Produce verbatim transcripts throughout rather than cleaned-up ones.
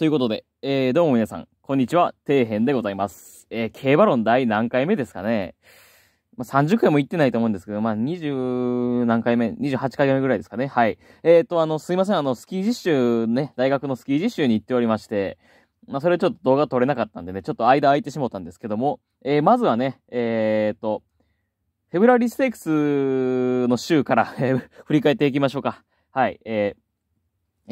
ということで、えー、どうも皆さん、こんにちは、底辺でございます。えー、競馬論第何回目ですかね。まあ、さんじゅっかいも行ってないと思うんですけど、まあ、にじゅうなんかいめ、にじゅうはちかいめぐらいですかね。はい。えっと、あの、すいません、あの、スキー実習ね、大学のスキー実習に行っておりまして、まあ、それちょっと動画撮れなかったんでね、ちょっと間空いてしもたんですけども、えー、まずはね、えーっと、フェブラリーステークスの週から振り返っていきましょうか。はい。えー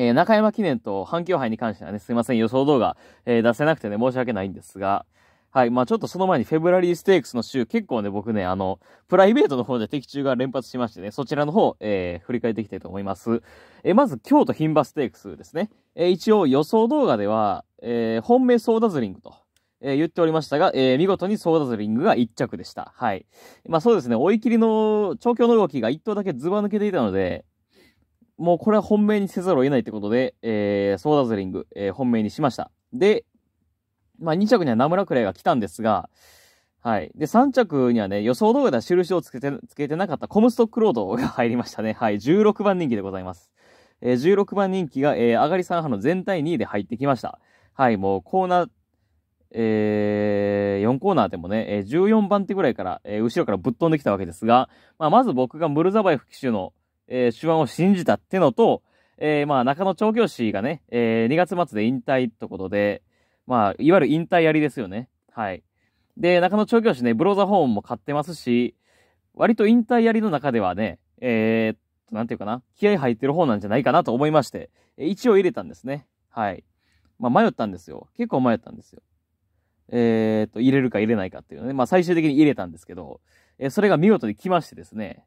えー、中山記念と阪急杯に関してはね、すいません、予想動画、えー、出せなくてね、申し訳ないんですが、はい。まあちょっとその前にフェブラリーステークスの週、結構ね、僕ね、あの、プライベートの方で的中が連発しましてね、そちらの方、えー、振り返っていきたいと思います。えー、まず、京都牝馬ステークスですね。えー、一応予想動画では、えー、本命ソーダズリングと。えー、言っておりましたが、えー、見事にソーダズリングがいっ着でした。はい。まあそうですね、追い切りの調教の動きがいっ頭だけズバ抜けていたので、もうこれは本命にせざるを得ないってことで、えー、ソーダズリング、えー、本命にしました。で、まあに着にはナムラクレイが来たんですが、はい。で、さん着にはね、予想動画では印をつけて、つけてなかったコムストックロードが入りましたね。はい。じゅうろくばん人気でございます。えー、じゅうろくばん人気が、えー、上がりさんはの全体に位で入ってきました。はい、もうコーナー、えー、よんコーナーでもね、えー、じゅうよんばん手ぐらいから、えー、後ろからぶっ飛んできたわけですが、まあ、まず僕がムルザバエフ騎手の、えー、手腕を信じたってのと、えー、まあ、中野調教師がね、えー、にがつまつで引退ってことで、まあ、いわゆる引退やりですよね。はい。で、中野調教師ね、ブローザホーンも買ってますし、割と引退やりの中ではね、えー、なんていうかな、気合入ってる方なんじゃないかなと思いまして、一応入れたんですね。はい。まあ、迷ったんですよ。結構迷ったんですよ。えっと、入れるか入れないかっていうね。まあ、最終的に入れたんですけど、えー、それが見事に来ましてですね。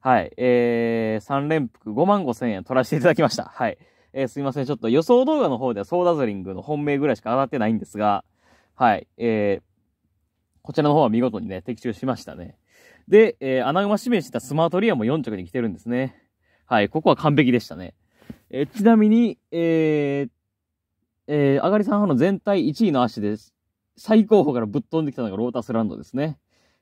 はい。えー、さん連服ごまんごせんえん取らせていただきました。はい。えー、すいません。ちょっと予想動画の方ではソーダズリングの本命ぐらいしか当たってないんですが、はい。えー、こちらの方は見事にね、的中しましたね。で、えー、穴馬指名したスマートリアもよん着に来てるんですね。はい。ここは完璧でしたね。えー、ちなみに、えー、えー、あがりさん派の全体いちいの足です。最高峰からぶっ飛んできたのがロータスランドですね。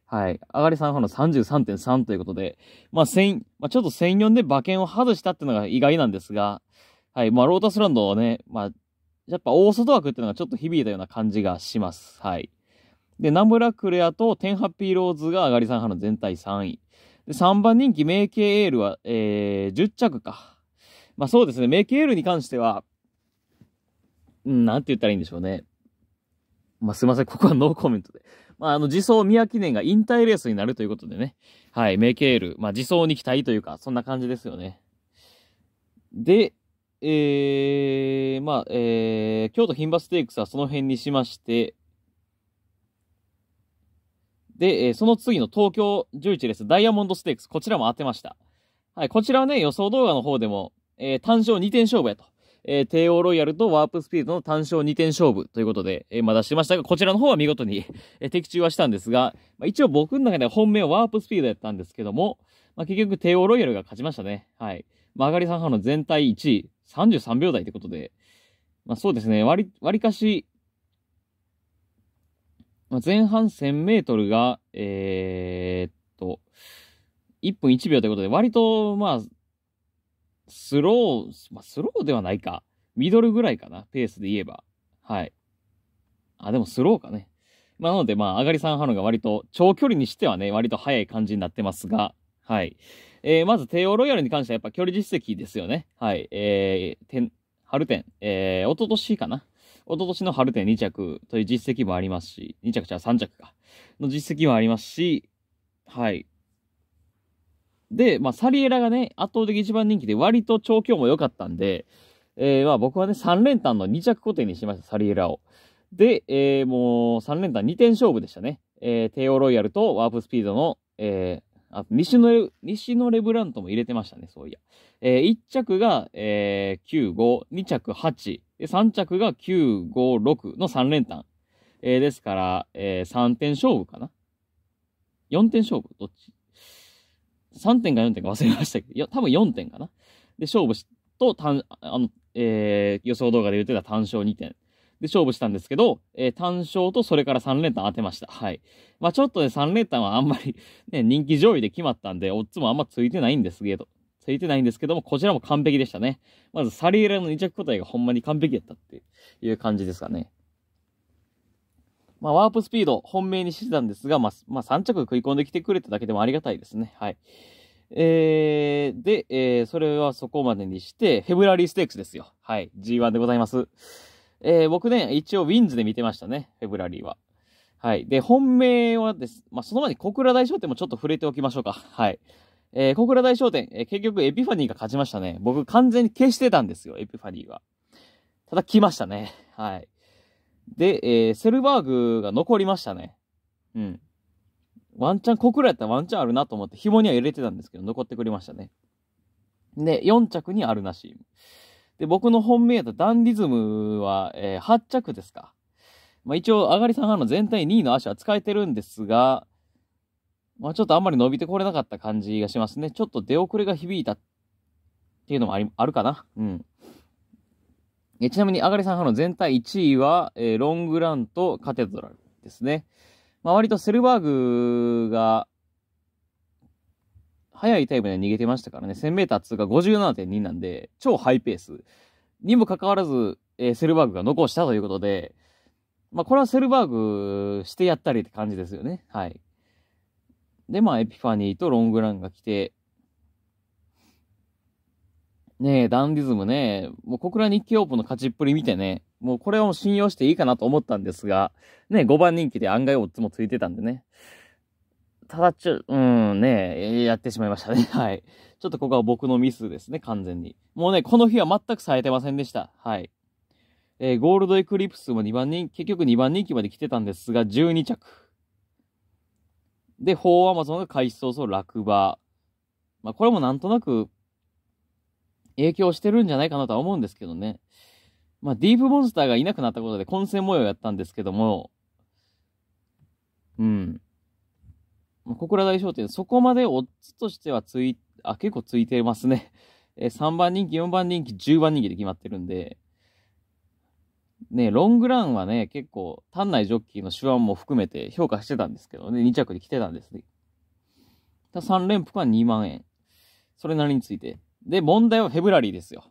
はい。上がりさんの さんじゅうさんてんさん ということで、まあ、せん、まあ、ちょっとせんよんで馬券を外したっていうのが意外なんですが、はい。まあ、ロータスランドはね、まあ、やっぱ大外枠っていうのがちょっと響いたような感じがします。はい。で、ナムラクレアとテンハッピーローズが上がりさん派の全体さんい。で、さんばん人気メイケエールは、えー、じゅっ着か。まあ、そうですね。メイケエールに関しては、うん、なんて言ったらいいんでしょうね。まあ、すいません。ここはノーコメントで。まあ、あの、自走宮記念が引退レースになるということでね。はい。メイケール。まあ、自走に期待というか、そんな感じですよね。で、えー、まあ、えー、京都牝馬ステークスはその辺にしまして、で、えー、その次の東京じゅういちレース、ダイヤモンドステークス。こちらも当てました。はい。こちらはね、予想動画の方でも、えー、単勝にてん勝負やと。えー、帝王ロイヤルとワープスピードの単勝にてん勝負ということで、えー、まだしてましたが、こちらの方は見事に、えー、的中はしたんですが、まあ、一応僕の中では本命はワープスピードやったんですけども、まあ、結局帝王ロイヤルが勝ちましたね。はい。まあ、上がりさん派の全体いちい、さんじゅうさんびょう台ということで、まあ、そうですね、割、割かし、まあ、前半せんメートルが、えー、っと、いっぷんいちびょうということで、割と、まあ、スロー、まあ、スローではないか。ミドルぐらいかな。ペースで言えば。はい。あ、でもスローかね。まあ、なので、まあ、上がりさん派のが割と、長距離にしてはね、割と速い感じになってますが、はい。えー、まず、帝王ロイヤルに関してはやっぱ距離実績ですよね。はい。えー、天、春天、えー、おととしかな。おととしの春天に着という実績もありますし、に着じゃさん着か。の実績もありますし、はい。で、まあ、サリエラがね、圧倒的一番人気で割と調教も良かったんで、えー、まあ僕はね、さん連単のに着固定にしました、サリエラを。で、えー、もうさん連単にてん勝負でしたね。えー、帝王ロイヤルとワープスピードの、えー、あ、西の、西のレブラントも入れてましたね、そういや。えー、いっ着が、えー、きゅうご、に着はち、さん着がきゅうごろくのさん連単。えー、ですから、えー、さんてん勝負かな ?よん 点勝負どっちさんてんかよんてんか忘れましたけど、いや、多分よんてんかな。で、勝負し、と、単、あの、えー、予想動画で言ってた単勝にてん。で、勝負したんですけど、えー、単勝とそれからさん連単当てました。はい。まあちょっとね、さん連単はあんまり、ね、人気上位で決まったんで、オッズもあんまついてないんですけど、されてないんですけども、こちらも完璧でしたね。まずサリエラのに着個体がほんまに完璧やったっていう感じですかね。まあ、ワープスピード本命にしてたんですが、まあ、まあ、さん着食い込んできてくれただけでもありがたいですね。はい。えー、で、えー、それはそこまでにして、フェブラリーステークスですよ。はい。ジーワン でございます。えー、僕ね、一応ウィンズで見てましたね。フェブラリーは。はい。で、本命はです。まあ、その前に小倉大商店もちょっと触れておきましょうか。はい。えー、小倉大商店、えー、結局エピファニーが勝ちましたね。僕完全に消してたんですよ、エピファニーは。ただ来ましたね。はい。で、えー、セルバーグが残りましたね。うん。ワンチャン、小倉やったらワンチャンあるなと思って、紐には入れてたんですけど、残ってくれましたね。で、よん着にあるなし。で、僕の本命やったダンディズムは、えー、はち着ですか。まあ一応、あがりさんはの全体にいの足は使えてるんですが、まあちょっとあんまり伸びてこれなかった感じがしますね。ちょっと出遅れが響いたっていうのもあり、あるかな。うん。えちなみに、あがりさん派の全体いちいは、えー、ロングランとカテドラルですね。まあ、割とセルバーグが、速いタイムで逃げてましたからね。せんメーター通過 ごじゅうななてんに なんで、超ハイペースにもかかわらず、えー、セルバーグが残したということで、まあ、これはセルバーグしてやったりって感じですよね。はい。で、まあ、エピファニーとロングランが来て、ねえ、ダンディズムね、もう小倉日経オープンの勝ちっぷり見てね、もうこれを信用していいかなと思ったんですが、ねえ、ごばん人気で案外オッズもついてたんでね。ただちょ、うん、ねえ、やってしまいましたね。はい。ちょっとここは僕のミスですね、完全に。もうね、この日は全く冴えてませんでした。はい。えー、ゴールドエクリプスもにばん人気、結局にばん人気まで来てたんですが、じゅうに着。で、フォーアマゾンが開始早々落馬。まあ、これもなんとなく、影響してるんじゃないかなとは思うんですけどね。まあ、ディープモンスターがいなくなったことで混戦模様やったんですけども、うん。まあ、小倉大商店、そこまでオッズとしてはつい、あ、結構ついてますね。えー、さんばん人気、よんばん人気、じゅうばん人気で決まってるんで、ね、ロングランはね、結構、単内ジョッキーの手腕も含めて評価してたんですけどね、に着で来てたんですね。さん連服はにまんえん。それなりについて。で、問題はフェブラリーですよ。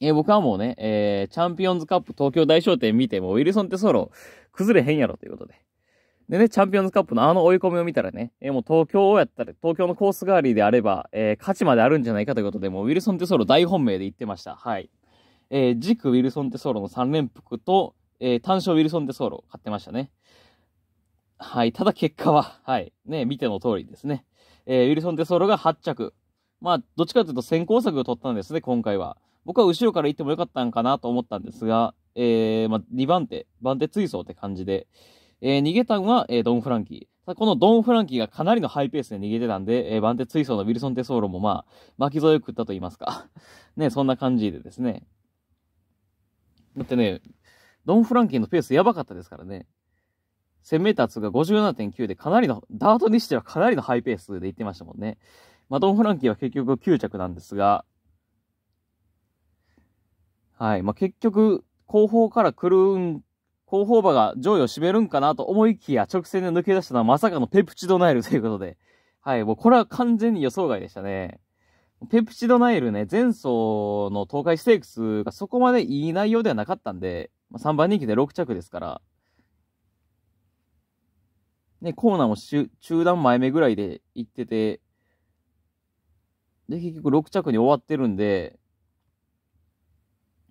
えー、僕はもうね、えー、チャンピオンズカップ東京大商店見ても、ウィルソンってソロ崩れへんやろということで。でね、チャンピオンズカップのあの追い込みを見たらね、えー、もう東京をやったら、東京のコース代わりであれば、えー、勝ちまであるんじゃないかということで、もうウィルソンってソロ大本命で言ってました。はい。えー、軸ウィルソンってソロのさん連服と、えー、単勝ウィルソンってソロ買ってましたね。はい。ただ結果は、はい。ね、見ての通りですね。えー、ウィルソンってソロがはち着。まあ、どっちかというと先行策を取ったんですね、今回は。僕は後ろから行ってもよかったんかなと思ったんですが、えー、まあ、にばん手、番手追走って感じで、えー、逃げたんは、えー、ドン・フランキー。このドン・フランキーがかなりのハイペースで逃げてたんで、えー、番手追走のウィルソン・テソーロもまあ、巻き添えを食ったと言いますか。ね、そんな感じでですね。だってね、ドン・フランキーのペースやばかったですからね。せんメーター通過 ごじゅうななてんきゅう でかなりの、ダートにしてはかなりのハイペースで行ってましたもんね。まあ、ドン・フランキーは結局きゅう着なんですが、はい。まあ、結局、後方から来るん、後方馬が上位を占めるんかなと思いきや、直線で抜け出したのはまさかのペプチドナイルということで、はい。もうこれは完全に予想外でしたね。ペプチドナイルね、前走の東海ステークスがそこまでいい内容ではなかったんで、まあ、さんばん人気でろく着ですから、ね、コーナーも中段前目ぐらいで行ってて、で、結局ろく着に終わってるんで、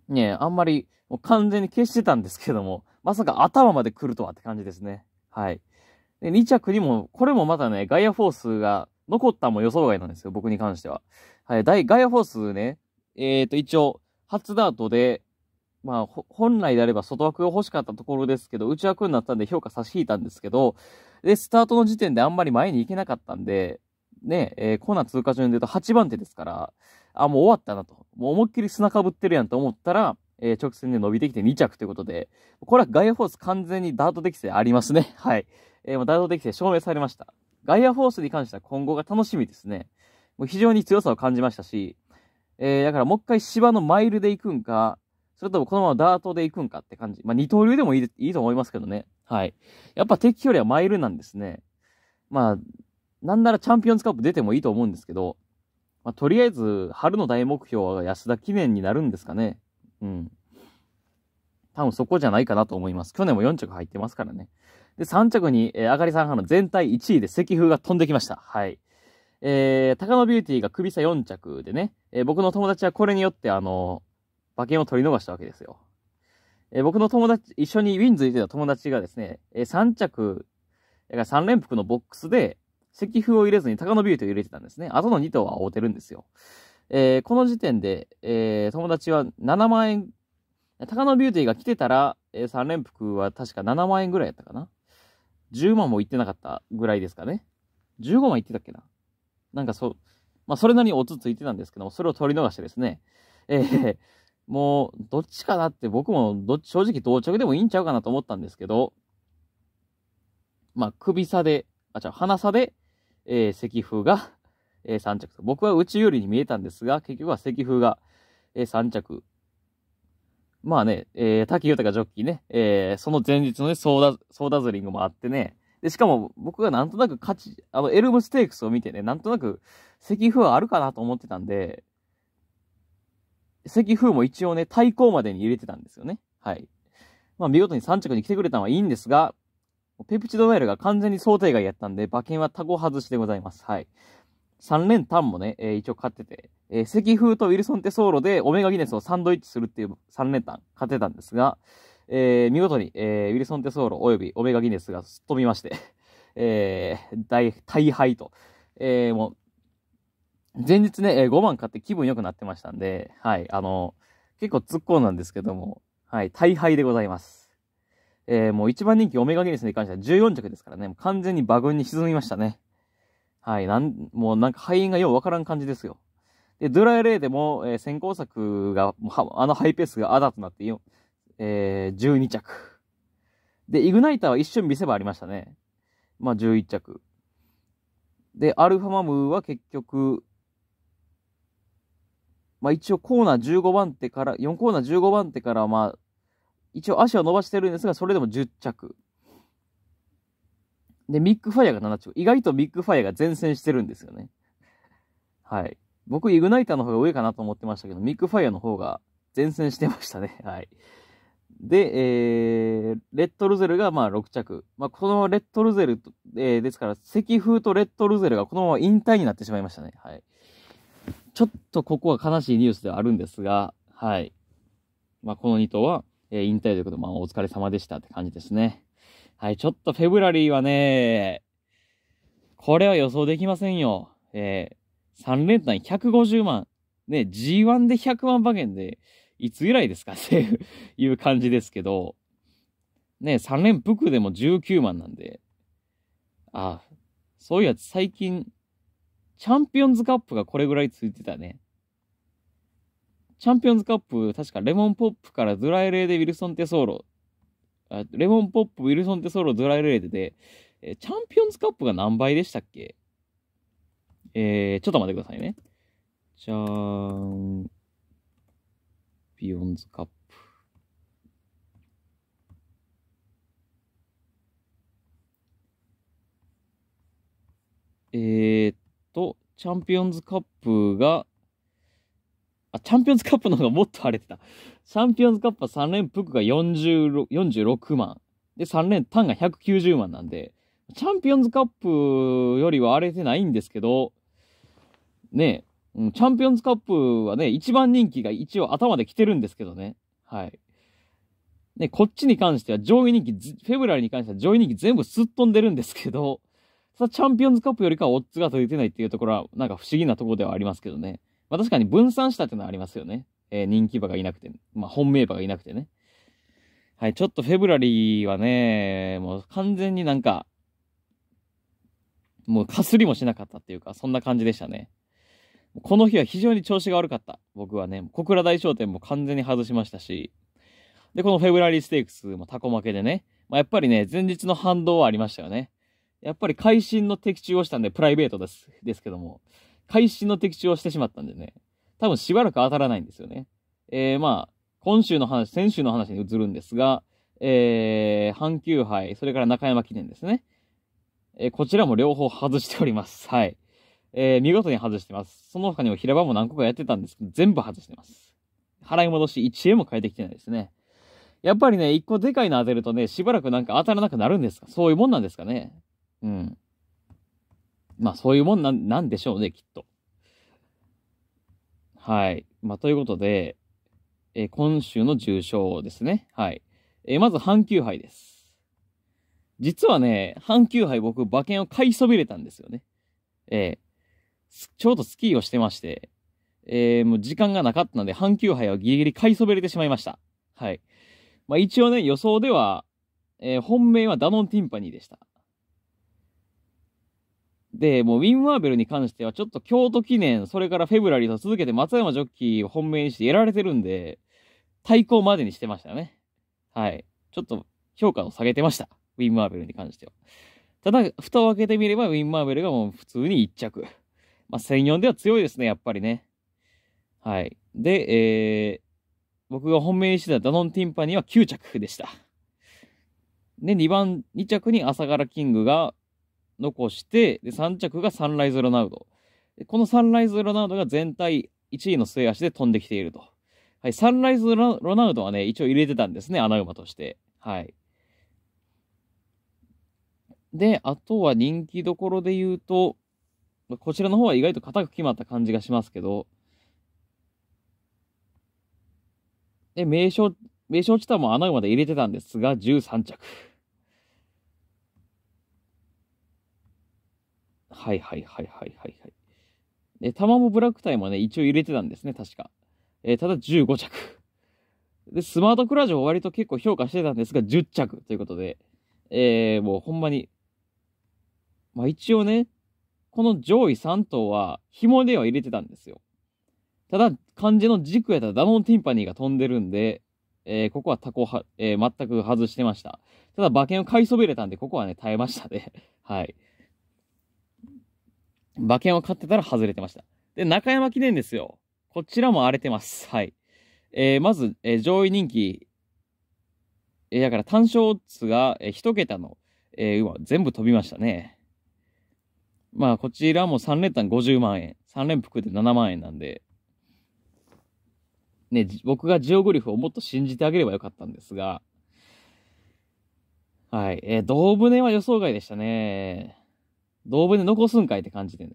ねえ、あんまり、もう完全に消してたんですけども、まさか頭まで来るとはって感じですね。はい。で、に着にも、これもまたね、ガイアフォースが残ったも予想外なんですよ、僕に関しては。はい、ガイアフォースね、えーと、一応、初ダートで、まあ、ほ本来であれば外枠が欲しかったところですけど、内枠になったんで評価差し引いたんですけど、で、スタートの時点であんまり前に行けなかったんで、ねえ、えー、コーナー通過順で言うとはちばん手ですから、あ、もう終わったなと。もう思いっきり砂かぶってるやんと思ったら、えー、直線で伸びてきてに着ということで、これはガイアフォース完全にダート適性ありますね。はい。えー、もうダート適性証明されました。ガイアフォースに関しては今後が楽しみですね。もう非常に強さを感じましたし、えー、だからもう一回芝のマイルで行くんか、それともこのままダートで行くんかって感じ。まあ、二刀流でもいい、いいと思いますけどね。はい。やっぱ敵よりはマイルなんですね。まあ、なんならチャンピオンズカップ出てもいいと思うんですけど、まあ、とりあえず春の大目標は安田記念になるんですかね。うん。多分そこじゃないかなと思います。去年もよん着入ってますからね。で、さん着に、えー、あかりさん派の全体いちいで赤風が飛んできました。はい。えー、高野ビューティーが首差よん着でね、えー、僕の友達はこれによってあのー、馬券を取り逃したわけですよ。えー、僕の友達、一緒にウィン付いてた友達がですね、えー、さん着、さん連複のボックスで、赤風を入れずに高野ビューティーを入れてたんですね。あとのに頭は合うてるんですよ。えー、この時点で、えー、友達はななまんえん、高野ビューティーが来てたら、えー、さん連複は確かななまんえんぐらいやったかな。じゅうまんもいってなかったぐらいですかね。じゅうごまんいってたっけな。なんかそう、まあそれなりにオツついてたんですけども、それを取り逃してですね、えー、もうどっちかなって僕もどっち正直同着でもいいんちゃうかなと思ったんですけど、まあ首差で、あ、違う、鼻差で、えー、赤風が、えー、さん着と。僕は内寄りに見えたんですが、結局は赤風が、えー、さん着。まあね、えー、滝豊ジョッキーね、えー、その前日のね、ソーダ、ソーダズリングもあってね、で、しかも僕がなんとなく勝ち、あの、エルムステークスを見てね、なんとなく、赤風はあるかなと思ってたんで、赤風も一応ね、対抗までに入れてたんですよね。はい。まあ見事にさん着に来てくれたのはいいんですが、ペプチドナイルが完全に想定外やったんで、馬券はタコ外しでございます。はい。さん連単もね、えー、一応買ってて、えー、赤風とウィルソンテソーロでオメガギネスをサンドイッチするっていうさん連単買ってたんですが、えー、見事に、えー、ウィルソンテソーロおよびオメガギネスがすっ飛びまして、えー、大、大敗と。えー、もう、前日ね、えー、ごまん買って気分良くなってましたんで、はい、あのー、結構突っ込んなんですけども、はい、大敗でございます。えー、もう一番人気オメガギネスに関してはじゅうよん着ですからね、もう完全に馬群に沈みましたね。はい、なん、もうなんか敗因がようわからん感じですよ。で、ドライレイでも、えー、先行策が、あのハイペースがアダとなって、えー、じゅうに着。で、イグナイターは一瞬見せ場ありましたね。まあじゅういち着。で、アルファマムは結局、まあ一応コーナーじゅうごばん手から、よんコーナーじゅうごばん手から、まあ、一応足を伸ばしてるんですが、それでもじゅう着。で、ミックファイアがなな着。意外とミックファイアが前線してるんですよね。はい。僕、イグナイターの方が上かなと思ってましたけど、ミックファイアの方が前線してましたね。はい。で、えー、レッドルゼルがまあろく着。まあ、このレッドルゼル、えー、ですから、赤風とレッドルゼルがこのまま引退になってしまいましたね。はい。ちょっとここは悲しいニュースではあるんですが、はい。まあ、このに頭は、えー、引退ということで、まあ、お疲れ様でしたって感じですね。はい、ちょっとフェブラリーはね、これは予想できませんよ。えー、さん連単ひゃくごじゅうまん。ね、ジーワン でひゃくまん馬券で、いつ以来ですかっていう感じですけど、ね、さん連複でもじゅうきゅうまんなんで、あ、そういうやつ最近、チャンピオンズカップがこれぐらいついてたね。チャンピオンズカップ、確かレモンポップからドライレーでウィルソンテソーロ。あ、レモンポップ、ウィルソンテソーロ、ドライレーでで、えー、チャンピオンズカップが何倍でしたっけ？えー、ちょっと待ってくださいね。チャーンピオンズカップ。えーっと、チャンピオンズカップが、あ、チャンピオンズカップの方がもっと荒れてた。チャンピオンズカップはさん連複がよんじゅうろくまん。で、さん連単がひゃくきゅうじゅうまんなんで、チャンピオンズカップよりは荒れてないんですけど、ねえ、うん、チャンピオンズカップはね、一番人気が一応頭で来てるんですけどね。はい。ね、こっちに関しては上位人気、フェブラリーに関しては上位人気全部すっ飛んでるんですけど、さあチャンピオンズカップよりかはオッズが取れてないっていうところは、なんか不思議なところではありますけどね。まあ確かに分散したっていうのはありますよね。えー、人気馬がいなくて、まあ本命馬がいなくてね。はい、ちょっとフェブラリーはね、もう完全になんか、もうかすりもしなかったっていうか、そんな感じでしたね。この日は非常に調子が悪かった。僕はね、小倉大商店も完全に外しましたし、で、このフェブラリーステークスもタコ負けでね、まあやっぱりね、前日の反動はありましたよね。やっぱり会心の的中をしたんで、プライベートです、ですけども。会心の的中をしてしまったんでね。多分しばらく当たらないんですよね。えー、まあ、今週の話、先週の話に移るんですが、えー、阪急杯、それから中山記念ですね。えー、こちらも両方外しております。はい。えー、見事に外してます。その他にも平場も何個かやってたんですけど、全部外してます。払い戻しいちえんも返ってきてないですね。やっぱりね、いっこでかいの当てるとね、しばらくなんか当たらなくなるんですか？そういうもんなんですかね。うん。まあ、そういうもんな、なんでしょうね、きっと。はい。まあ、ということで、えー、今週の重賞ですね。はい。えー、まず、阪急杯です。実はね、阪急杯僕、馬券を買いそびれたんですよね。えー、ちょうどスキーをしてまして、えー、もう時間がなかったので、阪急杯はギリギリ買いそびれてしまいました。はい。まあ、一応ね、予想では、えー、本命はダノンティンパニーでした。で、もうウィン・マーベルに関しては、ちょっと京都記念、それからフェブラリーと続けて松山ジョッキーを本命にしてやられてるんで、対抗までにしてましたね。はい。ちょっと評価を下げてました。ウィン・マーベルに関しては。ただ、蓋を開けてみれば、ウィン・マーベルがもう普通にいっ着。まあ、せんよんでは強いですね、やっぱりね。はい。で、えー、僕が本命にしてたダノンティンパニーはきゅう着でした。で、にばん、に着に朝柄キングが残して、で、さん着がサンライズロナウド。このサンライズロナウドが全体いちいの末足で飛んできていると。はい、サンライズロナウドはね、一応入れてたんですね、穴馬として。はい。で、あとは人気どころで言うと、こちらの方は意外と固く決まった感じがしますけど、で、名称、名称チタも穴馬で入れてたんですが、じゅうさん着。はいはいはいはいはいはい。で、タマモブラックタイもね、一応入れてたんですね、確か。えー、ただじゅうご着。で、スマートクラジオは割と結構評価してたんですが、じゅう着ということで、えー、もうほんまに、まあ一応ね、この上位さん頭は、紐では入れてたんですよ。ただ、漢字の軸やったらダノンティンパニーが飛んでるんで、えー、ここはタコは、えー、全く外してました。ただ、馬券を買いそびれたんで、ここはね、耐えましたね。はい。馬券を買ってたら外れてました。で、中山記念ですよ。こちらも荒れてます。はい。えー、まず、えー、上位人気。えー、だから単勝数が、えー、いち桁の、えー、馬、全部飛びましたね。まあ、こちらもさん連単ごじゅうまん円。さん連複でななまん円なんで。ね、僕がジオグリフをもっと信じてあげればよかったんですが、はい、えー、同船は予想外でしたね。同船残すんかいって感じでね。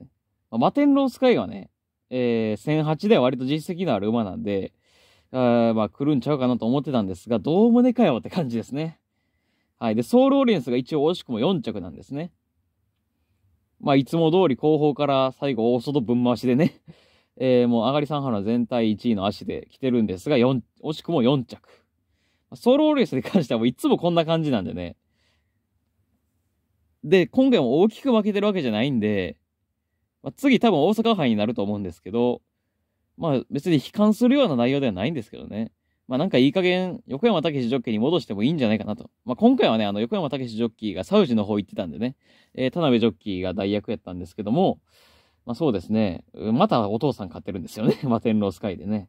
まあ、マテンロースカイはね、えー、せんはちでは割と実績のある馬なんで、あまあ来るんちゃうかなと思ってたんですが、同船かよって感じですね。はい、で、ソウルオリエンスが一応惜しくもよん着なんですね。まあ、いつも通り後方から最後大外分回しでね、えー、もう上がりさん花全体いちいの足で来てるんですが、よん、惜しくもよん着。ソロレースに関してはもういつもこんな感じなんでね。で、今回も大きく負けてるわけじゃないんで、まあ、次多分大阪杯になると思うんですけど、まあ別に悲観するような内容ではないんですけどね。まあなんかいい加減、横山武史ジョッキーに戻してもいいんじゃないかなと。まあ今回はね、あの横山武史ジョッキーがサウジの方行ってたんでね、えー、田辺ジョッキーが代役やったんですけども、まあそうですね。またお父さん買ってるんですよね。マテンロースカイでね。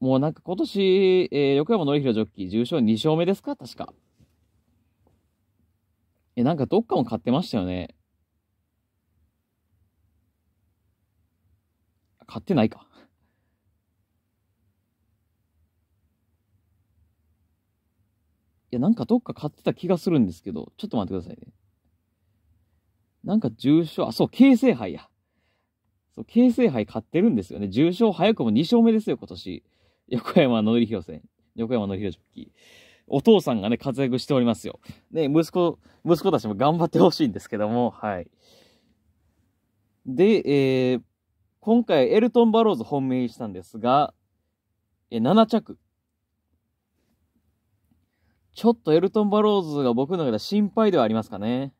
もうなんか今年、えー、横山典弘ジョッキー、重賞に勝目ですか確か。え、なんかどっかも買ってましたよね。買ってないか。いや、なんかどっか買ってた気がするんですけど、ちょっと待ってくださいね。なんか重賞、あ、そう、京成杯や。そう、京成杯買ってるんですよね。重賞早くもに勝目ですよ、今年。横山典弘戦。横山典弘ジョッキー。お父さんがね、活躍しておりますよ。ね、息子、息子たちも頑張ってほしいんですけども、はい。で、えー、今回、エルトン・バローズ本命にしたんですが、え、なな着。ちょっとエルトン・バローズが僕の中で心配ではありますかね。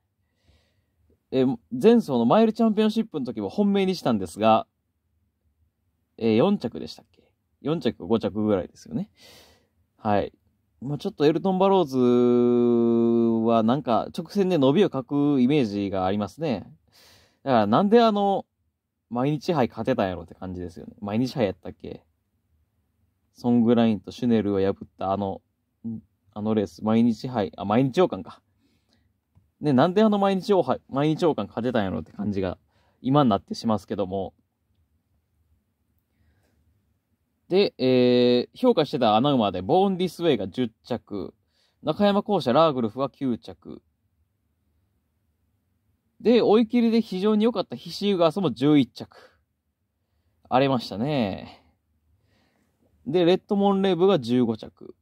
えー、前走のマイルチャンピオンシップの時も本命にしたんですが、えー、よん着でしたっけ ?よん 着かご着ぐらいですよね。はい。まあ、ちょっとエルトン・バローズはなんか直線で伸びを欠くイメージがありますね。だからなんであの、毎日杯勝てたんやろって感じですよね。毎日杯やったっけソングラインとシュネルを破ったあの、あのレース、毎日杯、あ、毎日王冠か。ね、なんであの毎日王冠勝てたんやろって感じが今になってしますけども。で、えー、評価してた穴馬で、ボーン・ディスウェイがじゅっ着。中山公社ラーグルフはきゅう着。で、追い切りで非常に良かったヒシウガースもじゅういっ着。荒れましたね。で、レッドモンレーブがじゅうご着。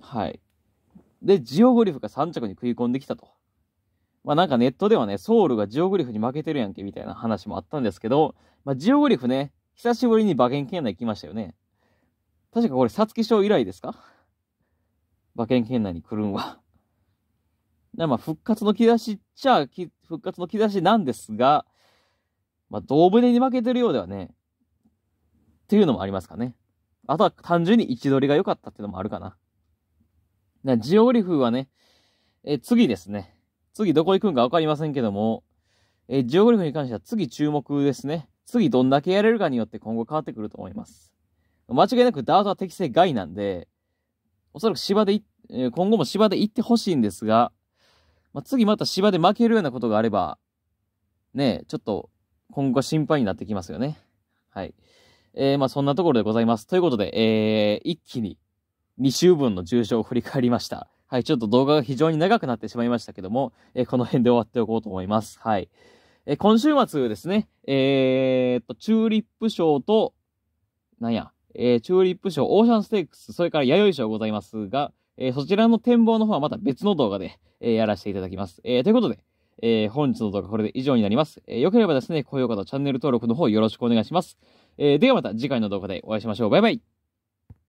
はい。で、ジオグリフがさん着に食い込んできたと。まあなんかネットではね、ソウルがジオグリフに負けてるやんけみたいな話もあったんですけど、まあジオグリフね、久しぶりに馬券圏内来ましたよね。確かこれ、皐月賞以来ですか？馬券圏内に来るんは。まあ復活の兆しっちゃ、復活の兆しなんですが、まあ胴舟に負けてるようではね、っていうのもありますかね。あとは単純に位置取りが良かったっていうのもあるかな。なジオグリフはね、え次ですね。次どこ行くんか分かりませんけども、え、ジオグリフに関しては次注目ですね。次どんだけやれるかによって今後変わってくると思います。間違いなくダートは適正外なんで、おそらく芝で、今後も芝で行ってほしいんですが、まあ、次また芝で負けるようなことがあれば、ね、ちょっと今後は心配になってきますよね。はい。えー、まあそんなところでございます。ということで、えー、一気にに週分の重賞を振り返りました。はい、ちょっと動画が非常に長くなってしまいましたけども、えー、この辺で終わっておこうと思います。はい。えー、今週末ですね、えー、っと、チューリップ賞と、なんや、えー、チューリップ賞、オーシャンステークス、それから弥生賞ございますが、えー、そちらの展望の方はまた別の動画で、えー、やらせていただきます。えー、ということで、えー、本日の動画これで以上になります。えー、よければですね、高評価とチャンネル登録の方よろしくお願いします。えー、ではまた次回の動画でお会いしましょう。バイバイ。